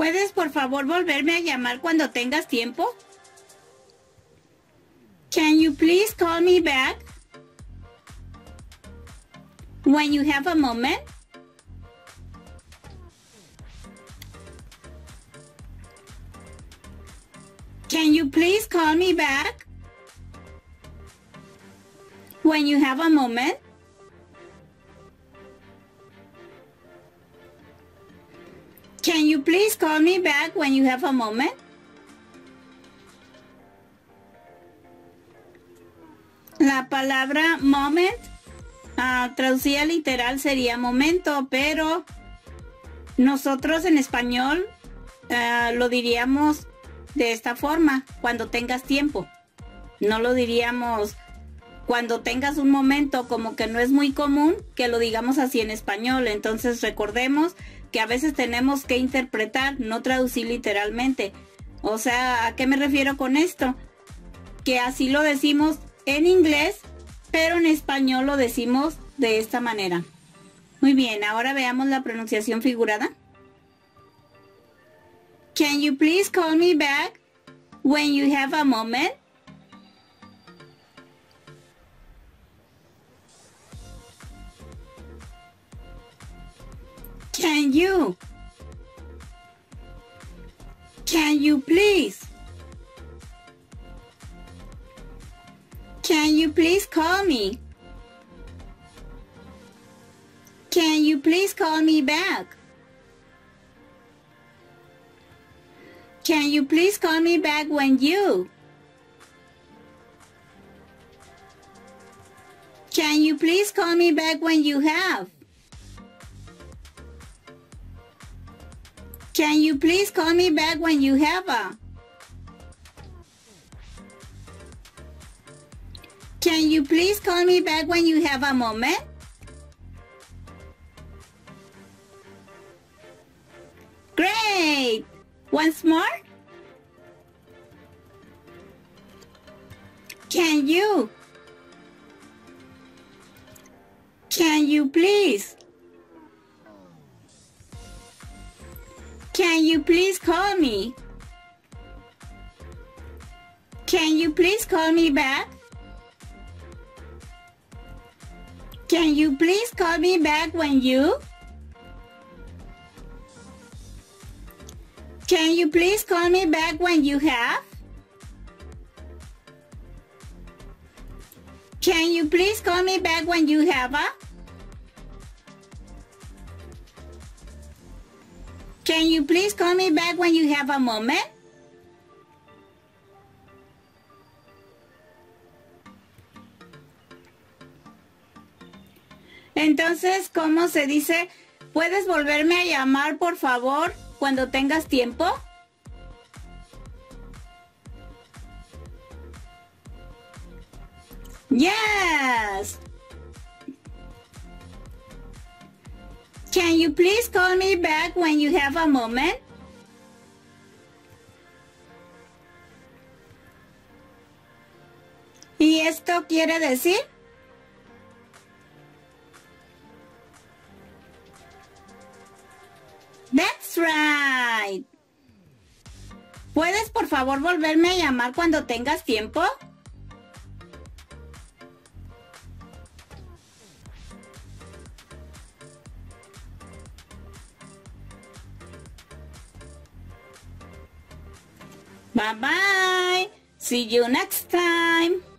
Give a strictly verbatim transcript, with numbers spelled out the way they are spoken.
¿Puedes, por favor, volverme a llamar cuando tengas tiempo? Can you please call me back when you have a moment? Can you please call me back when you have a moment? Can you please call me back when you have a moment? La palabra moment, uh, traducida literal sería momento, pero nosotros en español uh, lo diríamos de esta forma, cuando tengas tiempo. No lo diríamos cuando tengas un momento, como que no es muy común que lo digamos así en español. Entonces recordemos que a veces tenemos que interpretar, no traducir literalmente. O sea, ¿a qué me refiero con esto? Que así lo decimos en inglés, pero en español lo decimos de esta manera. Muy bien, ahora veamos la pronunciación figurada. Can you please call me back when you have a moment? Can you? Can you please? Can you please call me? Can you please call me back? Can you please call me back when you? Can you please call me back when you have? Can you please call me back when you have a? Can you please call me back when you have a moment? Great! Once more. Can you? Can you please? Can you please call me? Can you please call me back? Can you please call me back when you? Can you please call me back when you have? Can you please call me back when you have a? Can you please call me back when you have a moment? Entonces, ¿cómo se dice? ¿Puedes volverme a llamar, por favor, cuando tengas tiempo? Yes! Can you please call me back when you have a moment? ¿Y esto quiere decir? That's right. ¿Puedes por favor volverme a llamar cuando tengas tiempo? Bye bye. See you next time.